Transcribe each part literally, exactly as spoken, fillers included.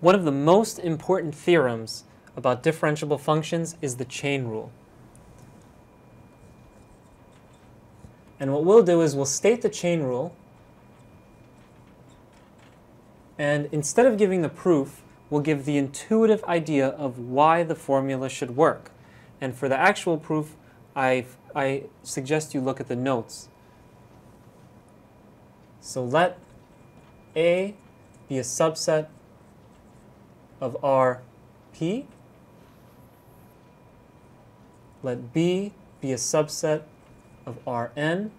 One of the most important theorems about differentiable functions is the chain rule. And what we'll do is we'll state the chain rule, and instead of giving the proof, we'll give the intuitive idea of why the formula should work. And for the actual proof, I've, I suggest you look at the notes. So let A be a subset of R P. Let B be a subset of R N.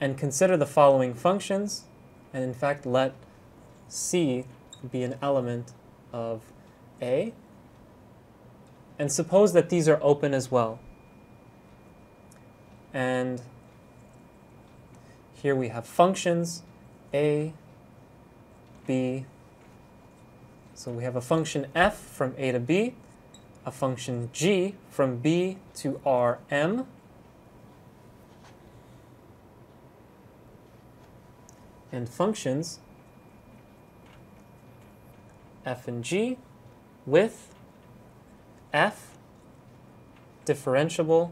And consider the following functions. And in fact, let C be an element of A. And suppose that these are open as well. And here we have functions A, B. So we have a function f from A to B, a function g from B to R M, and functions f and g with f differentiable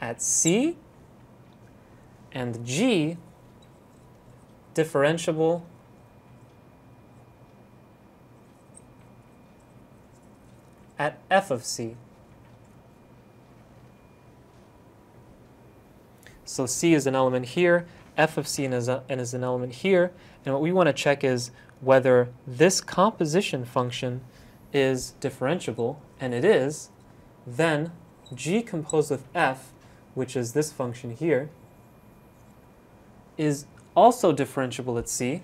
at C and g differentiable at f of C. So C is an element here, f of C is, a, and is an element here, and what we want to check is whether this composition function is differentiable, and it is. Then g composed with f, which is this function here, is also differentiable at C,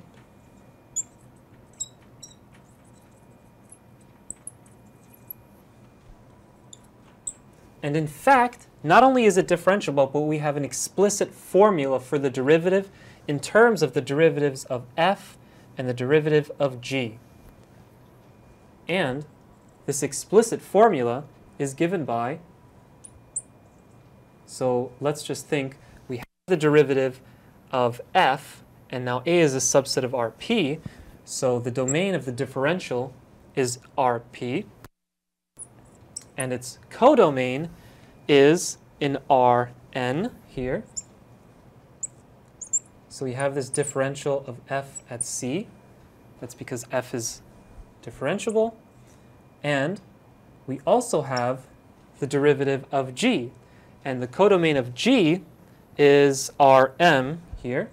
and in fact, not only is it differentiable, but we have an explicit formula for the derivative in terms of the derivatives of f and the derivative of g. And this explicit formula is given by, so let's just think, we have the derivative of f, and now A is a subset of R P, so the domain of the differential is R P, and its codomain is in R N here. So we have this differential of f at C. That's because f is differentiable. And we also have the derivative of g. And the codomain of g is R M here.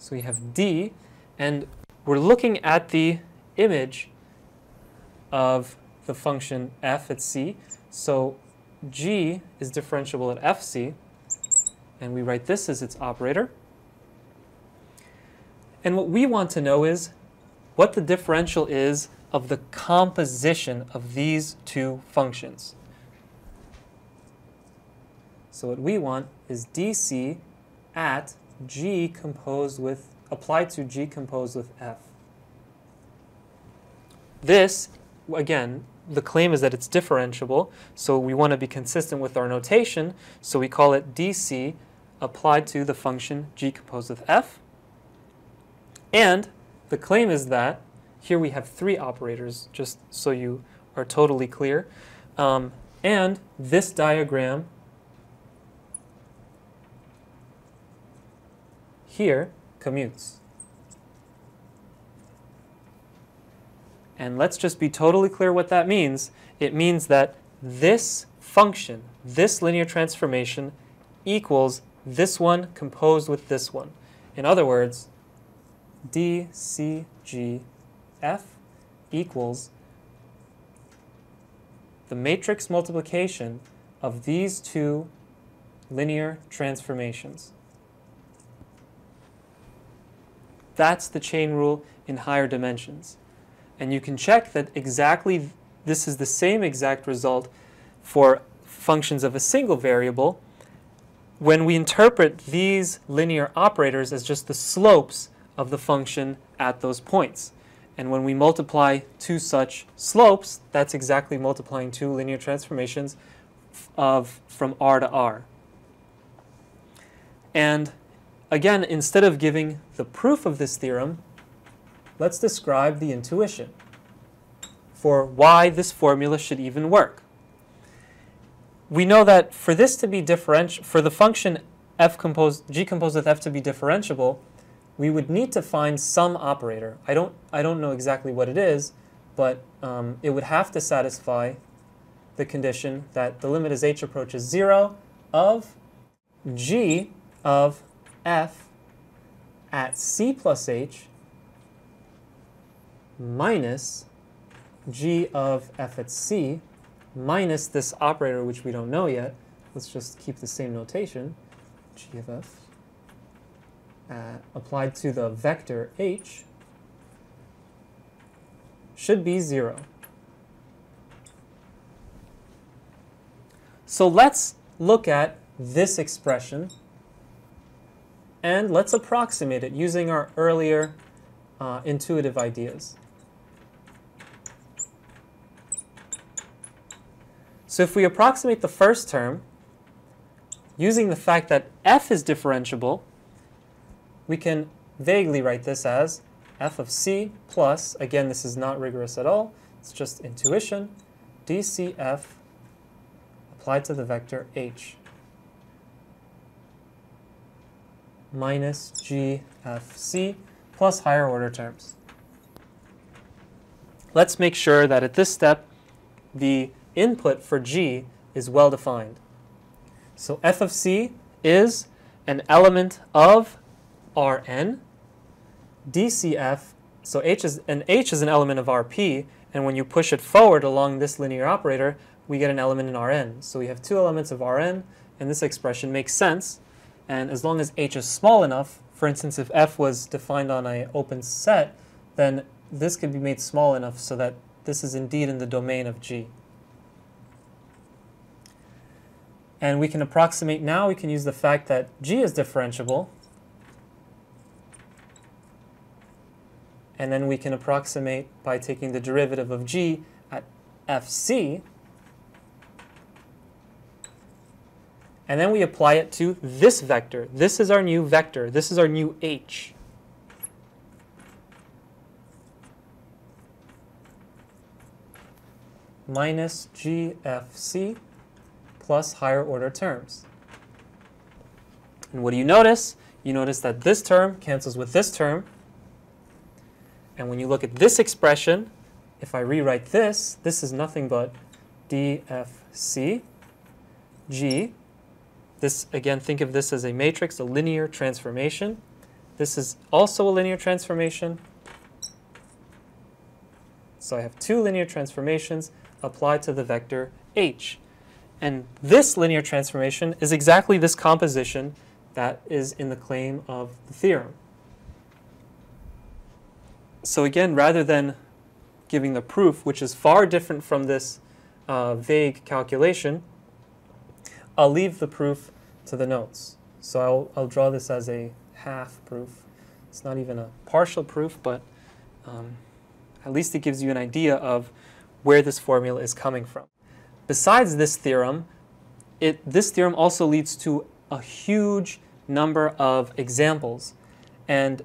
So we have D. And we're looking at the image of the function f at C. So g is differentiable at F C, and we write this as its operator. And what we want to know is what the differential is of the composition of these two functions. So what we want is D C at g composed with, applied to g composed with f. This, again, the claim is that it's differentiable, so we want to be consistent with our notation, so we call it D C applied to the function g composed with f. And the claim is that, here we have three operators, just so you are totally clear, um, and this diagram here commutes. And let's just be totally clear what that means. It means that this function, this linear transformation, equals this one composed with this one. In other words, D C G F equals the matrix multiplication of these two linear transformations. That's the chain rule in higher dimensions. And you can check that exactly this is the same exact result for functions of a single variable when we interpret these linear operators as just the slopes of the function at those points. And when we multiply two such slopes, that's exactly multiplying two linear transformations of from R to R. And Again, instead of giving the proof of this theorem, let's describe the intuition for why this formula should even work. We know that for this to be differentiable, for the function f composed, g composed with f to be differentiable, we would need to find some operator. I don't, I don't know exactly what it is, but um, it would have to satisfy the condition that the limit as h approaches zero of g of f at c plus h minus g of f at c minus this operator, which we don't know yet. Let's just keep the same notation, g of f uh, applied to the vector h should be zero. So let's look at this expression and let's approximate it using our earlier uh, intuitive ideas. So if we approximate the first term using the fact that f is differentiable, we can vaguely write this as f of c plus, again this is not rigorous at all, it's just intuition, dcf applied to the vector h minus gfc plus higher order terms. Let's make sure that at this step the input for g is well defined. So f of c is an element of Rn, dcf, so h is, and h is an element of Rp, and when you push it forward along this linear operator, we get an element in Rn. So we have two elements of Rn, and this expression makes sense. And as long as h is small enough, for instance, if f was defined on an open set, then this could be made small enough so that this is indeed in the domain of g. And we can approximate now, we can use the fact that g is differentiable. And then we can approximate by taking the derivative of g at fc. And then we apply it to this vector. This is our new vector. This is our new h. Minus gfc plus higher order terms. And what do you notice? You notice that this term cancels with this term. And when you look at this expression, if I rewrite this, this is nothing but dfc g. This, again, think of this as a matrix, a linear transformation. This is also a linear transformation. So I have two linear transformations applied to the vector h. And this linear transformation is exactly this composition that is in the claim of the theorem. So again, rather than giving the proof, which is far different from this uh, vague calculation, I'll leave the proof to the notes. So I'll, I'll draw this as a half proof. It's not even a partial proof, but um, at least it gives you an idea of where this formula is coming from. Besides this theorem, it, this theorem also leads to a huge number of examples. And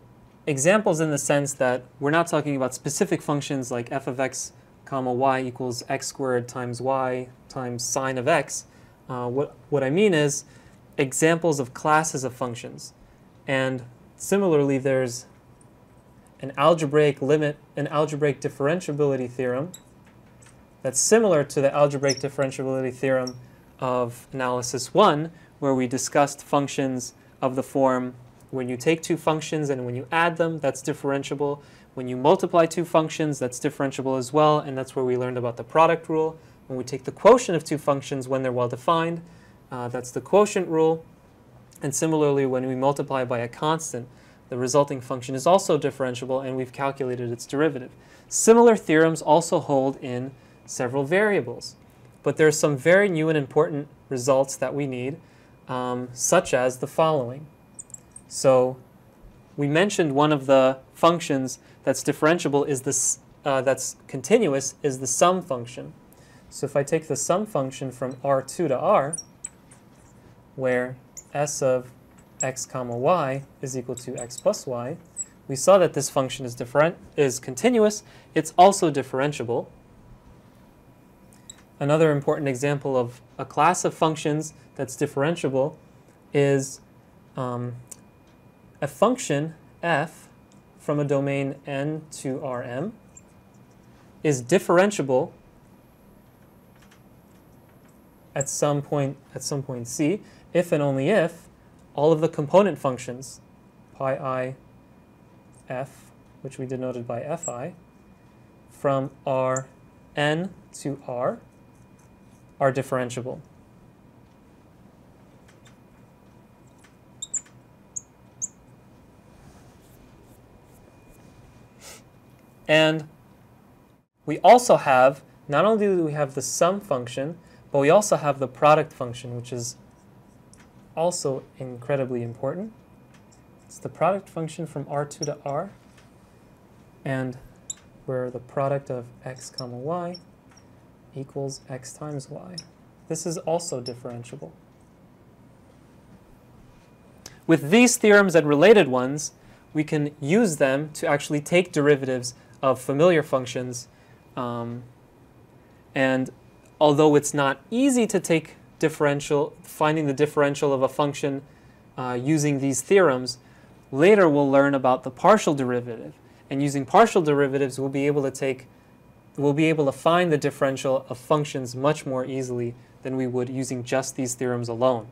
examples in the sense that we're not talking about specific functions like f of x comma y equals x squared times y times sine of x. Uh, what, what I mean is examples of classes of functions. And similarly, there's an algebraic limit, an algebraic differentiability theorem that's similar to the algebraic differentiability theorem of analysis one, where we discussed functions of the form when you take two functions and when you add them, that's differentiable. When you multiply two functions, that's differentiable as well, and that's where we learned about the product rule. When we take the quotient of two functions when they're well defined, uh, that's the quotient rule. And similarly, when we multiply by a constant, the resulting function is also differentiable, and we've calculated its derivative. Similar theorems also hold in several variables. But there are some very new and important results that we need, um, such as the following. So we mentioned one of the functions that's differentiable is this, uh, that's continuous is the sum function. So if I take the sum function from R two to R, where S of x comma y is equal to x plus y, we saw that this function is different is continuous. It's also differentiable. Another important example of a class of functions that's differentiable is um, a function f from a domain N to R M is differentiable at some point at some point C if and only if all of the component functions pi I f, which we denoted by fi, from R N to R are differentiable. And we also have, not only do we have the sum function, but we also have the product function, which is also incredibly important. It's the product function from R two to R, and where the product of x comma y equals x times y. This is also differentiable. With these theorems and related ones, we can use them to actually take derivatives of familiar functions. Um, and although it's not easy to take differential, finding the differential of a function uh, using these theorems, later we'll learn about the partial derivative. And using partial derivatives, we'll be able to take we'll be able to find the differential of functions much more easily than we would using just these theorems alone.